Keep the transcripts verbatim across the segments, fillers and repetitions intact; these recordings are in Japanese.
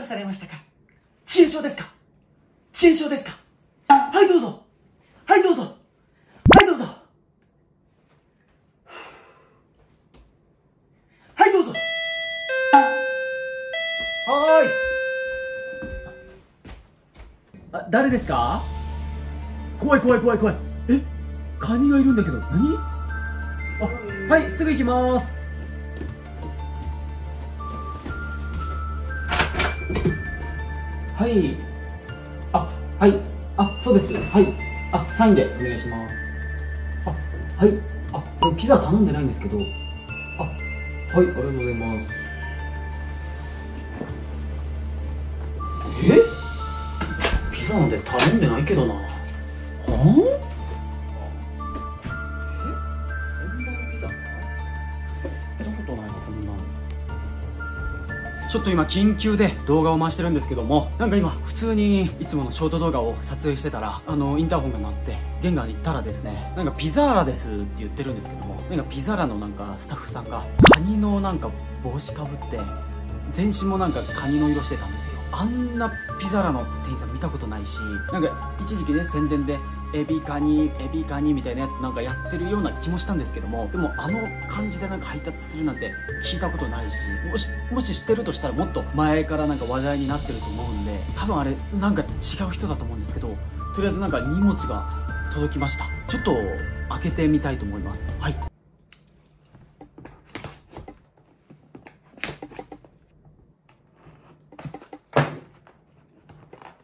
化されましたか？遅延症ですか？遅延症ですか？はいどうぞ、はいどうぞ、はいどうぞ、はいどうぞ、はーい。あ、誰ですか？怖い怖い怖い怖い。え、カニがいるんだけど。何？あ、はい、すぐ行きます。はい、あ、はい、あ、そうです、はい、あ、サインでお願いします。あ、はい、あ、これピザ頼んでないんですけど、あ、はい、ありがとうございます。え？ピザなんて頼んでないけどな。はぁ？え？本場のピザ？見たことないな、こんなの。ちょっと今緊急で動画を回してるんですけども、なんか今普通にいつものショート動画を撮影してたら、あのインターホンが鳴って玄関に行ったらですね、なんかピザーラですって言ってるんですけども、なんかピザーラのなんかスタッフさんがカニのなんか帽子かぶって全身もなんかカニの色してたんですよ。あんなピザーラの店員さん見たことないし、なんか一時期ね宣伝でエビカニエビカニみたいなやつなんかやってるような気もしたんですけども、でもあの感じでなんか配達するなんて聞いたことないし、もしもししてるとしたらもっと前からなんか話題になってると思うんで、多分あれなんか違う人だと思うんですけど、とりあえずなんか荷物が届きました。ちょっと開けてみたいと思います。はい、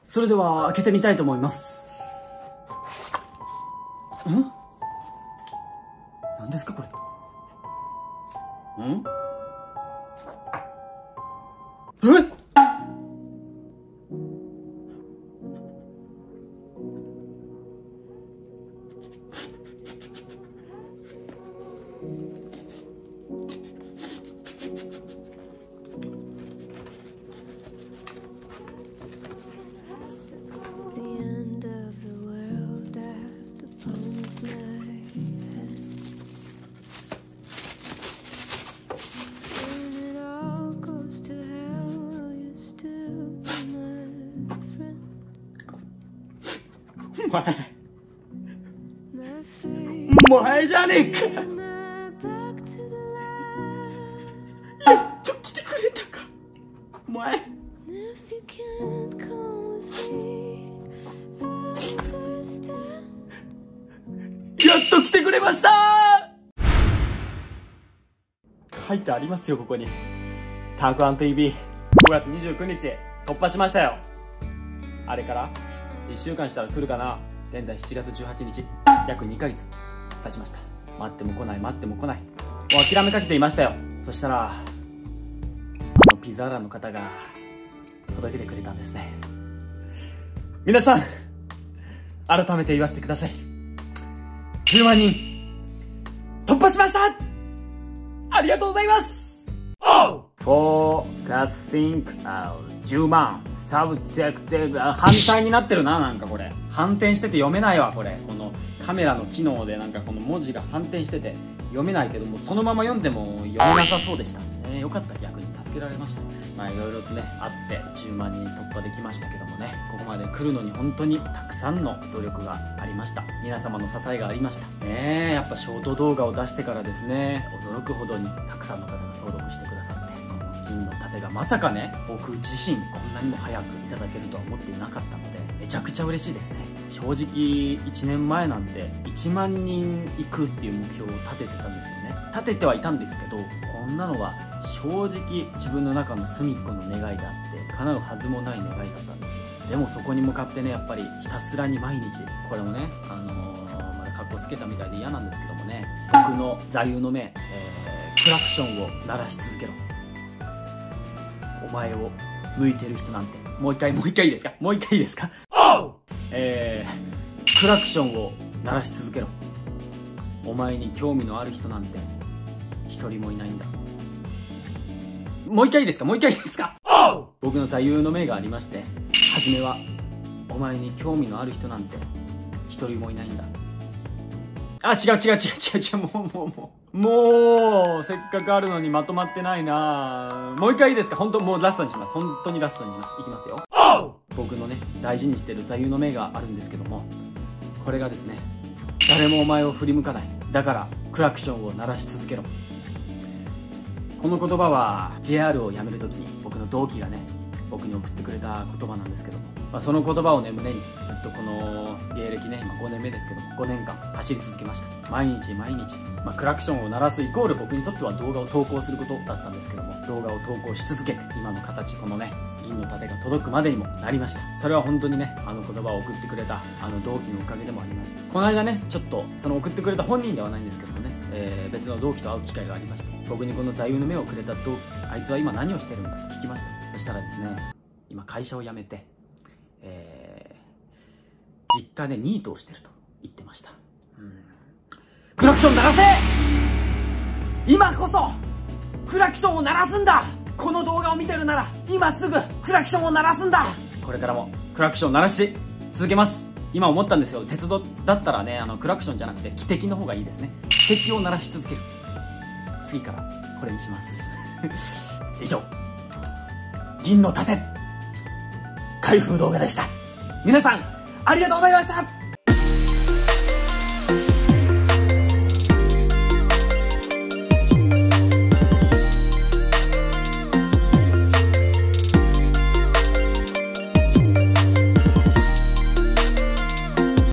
それでは開けてみたいと思います。ん？何ですかこれ。ん？え？お前、お前じゃねえか。やっと来てくれたか、お前。やっと来てくれました。書いてありますよ、ここに。たくあん ティーブイ、 ごがつにじゅうくにち突破しましたよ。あれからいっしゅうかんしたら来るかな。現在しちがつじゅうはちにち、約にかげつ経ちました。待っても来ない、待っても来ない、もう諦めかけていましたよ。そしたらあのピザーラの方が届けてくれたんですね。皆さん、改めて言わせてください。じゅうまんにん突破しました。ありがとうございます。フォーカスシンクアウトじゅうまんサブジェクティブ、反対になってるな。なんかこれ反転してて読めないわ。これこのカメラの機能でなんかこの文字が反転してて読めないけども、そのまま読んでも読めなさそうでした。えー、よかった、逆に助けられました。まあいろいろとねあってじゅうまんにん突破できましたけどもね、ここまで来るのに本当にたくさんの努力がありました。皆様の支えがありましたね。やっぱショート動画を出してからですね、驚くほどにたくさんの方が登録してくださって、銀の盾がまさかね僕自身こんなにも早くいただけるとは思っていなかったので、めちゃくちゃ嬉しいですね。正直いちねんまえなんていちまんにんいくっていう目標を立ててたんですよね。立ててはいたんですけど、こんなのは正直自分の中の隅っこの願いであって叶うはずもない願いだったんですよ。でもそこに向かってね、やっぱりひたすらに毎日、これもねあのー、まだ格好つけたみたいで嫌なんですけどもね、僕の座右の銘、えー、クラクションを鳴らし続けろ、お前を向いてる人なんて。もう一回、もう一回いいですか、もう一回いいですか。えー、クラクションを鳴らし続けろ、お前に興味のある人なんて一人もいないんだ。もう一回いいですか、もう一回いいですか。僕の座右の銘がありまして、初めはお前に興味のある人なんて一人もいないんだ。あ、違う違う違う違う違う、もうもうもうもうせっかくあるのにまとまってないな。もう一回いいですか？本当もうラストにします。本当にラストにします。いきますよ。僕のね、大事にしてる座右の銘があるんですけども、これがですね、誰もお前を振り向かない。だからクラクションを鳴らし続けろ。この言葉は ジェイアール を辞める時に僕の同期がね、僕に送ってくれた言葉なんですけども、まあ、その言葉をね、胸にずっとこの芸歴ね、今ごねんめですけども、ごねんかん走り続けました。毎日毎日、まあ、クラクションを鳴らすイコール僕にとっては動画を投稿することだったんですけども、動画を投稿し続けて今の形、このね銀の盾が届くまでにもなりました。それは本当にね、あの言葉を送ってくれたあの同期のおかげでもあります。この間ね、ちょっとその送ってくれた本人ではないんですけどもね、えー、別の同期と会う機会がありまして、僕にこの座右の銘をくれた同期、あいつは今何をしてるんだと聞きました。そしたらですね、今会社を辞めて、えー、実家でニートをしてると言ってました。うん、クラクション鳴らせ！今こそクラクションを鳴らすんだ！この動画を見てるなら今すぐクラクションを鳴らすんだ！これからもクラクションを鳴らし続けます。今思ったんですけど、鉄道だったらね、あのクラクションじゃなくて汽笛の方がいいですね。汽笛を鳴らし続ける。次からこれにします。以上、銀の盾開封動画でした。皆さん、ありがとうございました。